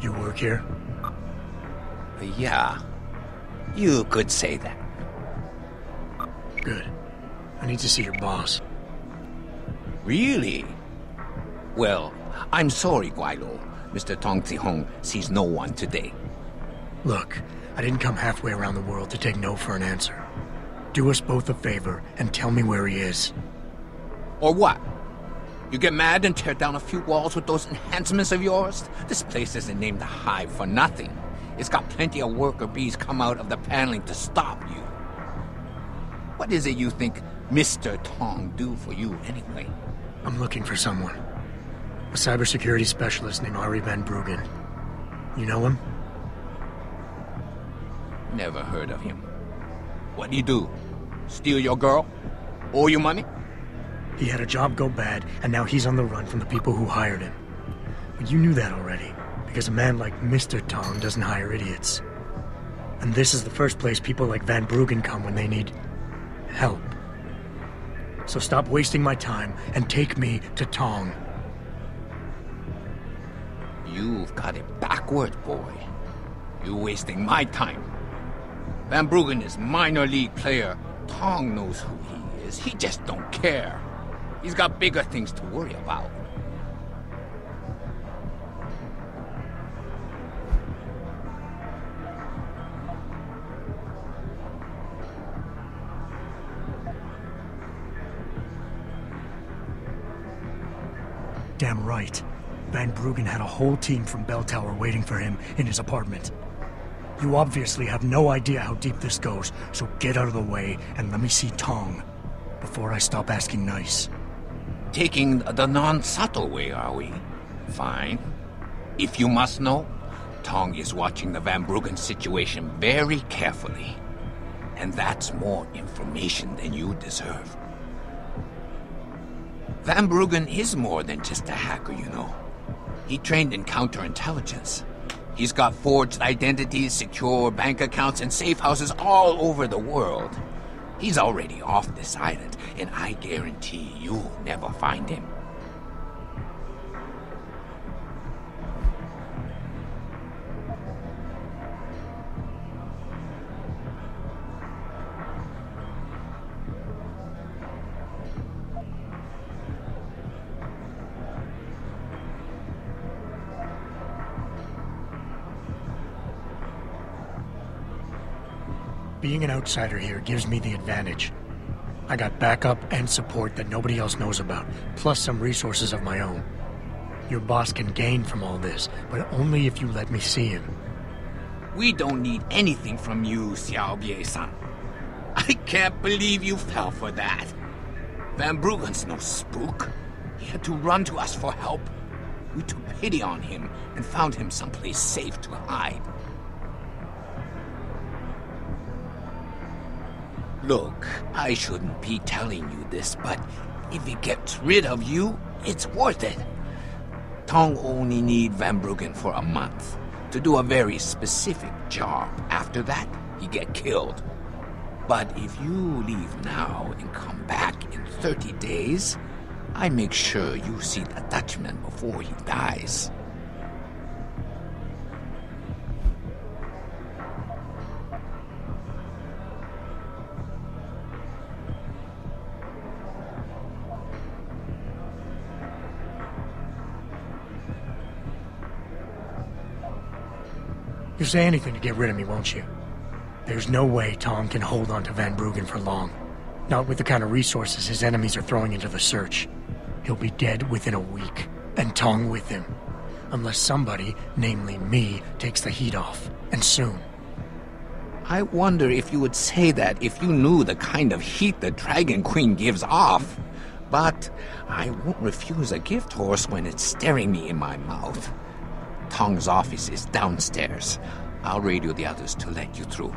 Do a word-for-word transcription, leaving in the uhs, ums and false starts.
You work here? Yeah. You could say that. Good. I need to see your boss. Really? Well, I'm sorry, Guailo. Mister Tong Si Hung sees no one today. Look, I didn't come halfway around the world to take no for an answer. Do us both a favor and tell me where he is. Or what? You get mad and tear down a few walls with those enhancements of yours? This place isn't named the Hive for nothing. It's got plenty of worker bees come out of the paneling to stop you. What is it you think Mister Tong do for you, anyway? I'm looking for someone. A cybersecurity specialist named Ari van Bruggen. You know him? Never heard of him. What do you do? Steal your girl? Owe you money? He had a job go bad, and now he's on the run from the people who hired him. But you knew that already, because a man like Mister Tong doesn't hire idiots. And this is the first place people like Van Bruggen come when they need help. So stop wasting my time, and take me to Tong. You've got it backwards, boy. You're wasting my time. Van Bruggen is minor league player. Tong knows who he is. He just don't care. He's got bigger things to worry about. Damn right. Van Bruggen had a whole team from Bell Tower waiting for him in his apartment. You obviously have no idea how deep this goes, so get out of the way and let me see Tong before I stop asking nice. Taking the non-subtle way, are we? Fine. If you must know, Tong is watching the Van Bruggen situation very carefully. And that's more information than you deserve. Van Bruggen is more than just a hacker, you know. He trained in counterintelligence. He's got forged identities, secure bank accounts, and safe houses all over the world. He's already off this island, and I guarantee you'll never find him. Being an outsider here gives me the advantage. I got backup and support that nobody else knows about, plus some resources of my own. Your boss can gain from all this, but only if you let me see him. We don't need anything from you, Xiao Bie-san. I can't believe you fell for that. Van Bruggen's no spook. He had to run to us for help. We took pity on him and found him someplace safe to hide. Look, I shouldn't be telling you this, but if he gets rid of you, it's worth it. Tong only need Van Bruggen for a month to do a very specific job. After that, he get killed. But if you leave now and come back in thirty days, I make sure you see the Dutchman before he dies. You'll say anything to get rid of me, won't you? There's no way Tong can hold on to Van Bruggen for long. Not with the kind of resources his enemies are throwing into the search. He'll be dead within a week, and Tong with him. Unless somebody, namely me, takes the heat off, and soon. I wonder if you would say that if you knew the kind of heat the Dragon Queen gives off. But I won't refuse a gift horse when it's staring me in my mouth. Tong's office is downstairs. I'll radio the others to let you through.